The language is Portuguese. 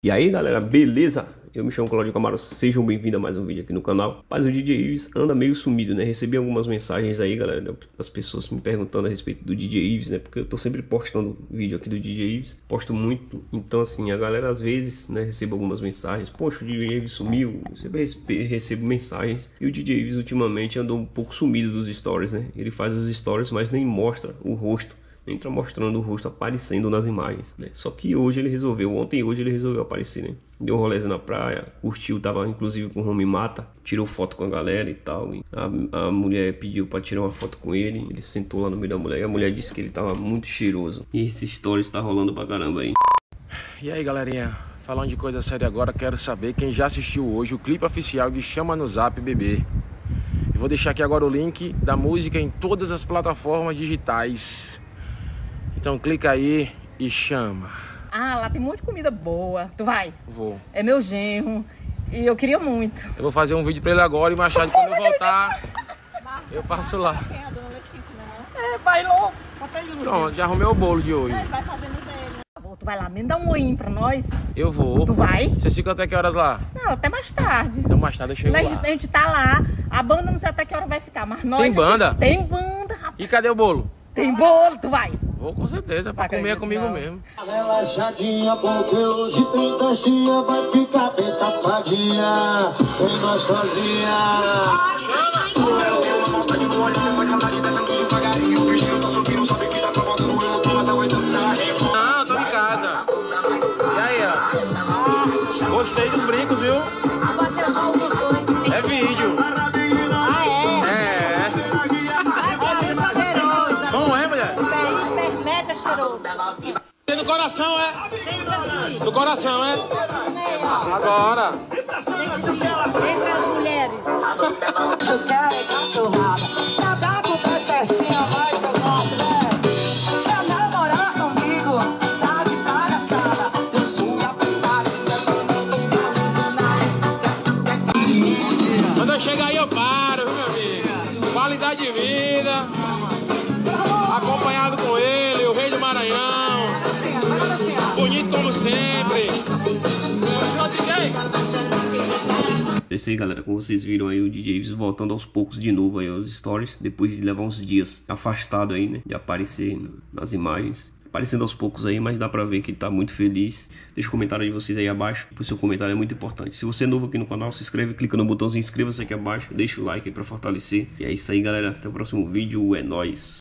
E aí galera, beleza? Eu me chamo Cláudio Camaro, sejam bem-vindos a mais um vídeo aqui no canal. Mas o DJ Ivis anda meio sumido, né? Recebi algumas mensagens aí, galera, das pessoas me perguntando a respeito do DJ Ivis, né? Porque eu tô sempre postando vídeo aqui do DJ Ivis, posto muito. Então assim, a galera às vezes, né, recebo algumas mensagens. Poxa, o DJ Ivis sumiu, eu sempre recebo mensagens. E o DJ Ivis ultimamente andou um pouco sumido dos stories, né? Ele faz os stories, mas nem mostra o rosto. Entra mostrando o rosto aparecendo nas imagens, né? Só que hoje ele resolveu, ontem e hoje ele resolveu aparecer, né? Deu rolê na praia, curtiu, tava inclusive com o Romim Mata, tirou foto com a galera e tal. E a mulher pediu pra tirar uma foto com ele, ele sentou lá no meio da mulher e a mulher disse que ele tava muito cheiroso. E esse stories tá rolando pra caramba aí. E aí galerinha, falando de coisa séria agora, quero saber quem já assistiu hoje o clipe oficial de Chama No Zap Bebê. Eu vou deixar aqui agora o link da música em todas as plataformas digitais. Então clica aí e chama. Ah, lá tem um monte de comida boa. Tu vai? Vou. É meu genro e eu queria muito. Eu vou fazer um vídeo pra ele agora e mais tarde quando eu voltar, eu passo lá. É, vai louco. Pronto, já arrumei o bolo de hoje. É, vai fazendo dele. Tu vai lá, me dá um oinho pra nós. Eu vou. Tu vai? Vocês ficam até que horas lá? Não, até mais tarde. Então mais tarde eu chego lá. A gente tá lá, a banda não sei até que hora vai ficar, mas nós... Tem banda? Tem banda, rapaz. E cadê o bolo? Tem bolo, tu vai? Vou com certeza, pra comer comigo mesmo. Relaxadinha, porque hoje tem testinha, vai ficar bem safadinha, bem gostosinha. Eu não tô de molho, você só cantar de dessa muito devagarinho. O bichinho tá subindo, sabe que tá provocando, eu não tô mais aguentando na rima. Ah, tô em casa. E aí, ó. Gostei dos brincos, viu? É vídeo. Ah, é? É. Como é, mulher? Do coração, é? Do coração, é? Agora. Entre as mulheres. Eu quero é cachorrada. Pra dar pro pé certinho, mas eu gosto, né? Pra namorar comigo, tá de palhaçada. Eu sou a pintada. Quando eu chegar aí, eu paro, viu, meu amigo? Qualidade de vida. Acompanhado com ele. Maranhão, bonito como sempre. É isso aí galera, como vocês viram aí o DJ Ivis voltando aos poucos de novo aí aos stories, depois de levar uns dias afastado aí, né, de aparecer nas imagens. Aparecendo aos poucos aí, mas dá pra ver que ele tá muito feliz. Deixa o comentário de vocês aí abaixo, porque o seu comentário é muito importante. Se você é novo aqui no canal, se inscreve, clica no botãozinho inscreva-se aqui abaixo, deixa o like aí pra fortalecer. E é isso aí galera, até o próximo vídeo, é nóis!